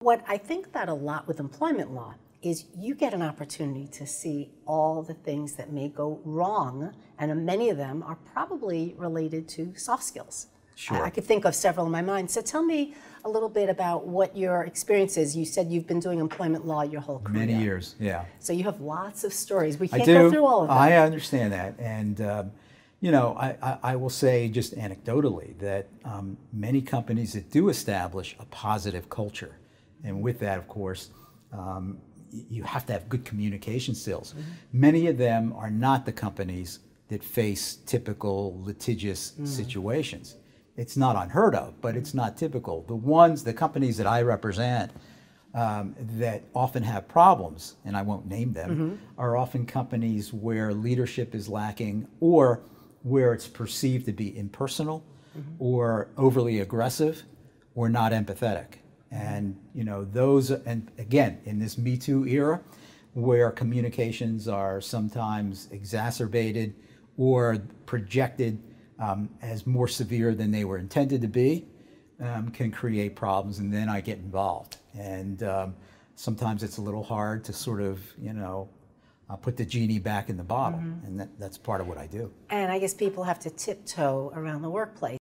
What I think about a lot with employment law is you get an opportunity to see all the things that may go wrong, and many of them are probably related to soft skills. Sure. I could think of several in my mind. So tell me a little bit about what your experience is. You said you've been doing employment law your whole career. Many years, yeah. So you have lots of stories. We can't go through all of them. I understand that. And, you know, I will say just anecdotally that many companies that do establish a positive culture, and with that, of course, you have to have good communication skills. Mm-hmm. Many of them are not the companies that face typical litigious situations. It's not unheard of, but it's not typical. The companies that I represent that often have problems, and I won't name them, are often companies where leadership is lacking or where it's perceived to be impersonal or overly aggressive or not empathetic. And, you know, those, and again, in this Me Too era, where communications are sometimes exacerbated or projected as more severe than they were intended to be, can create problems, and then I get involved. And sometimes it's a little hard to sort of, you know, put the genie back in the bottle, and that's part of what I do. And I guess people have to tiptoe around the workplace.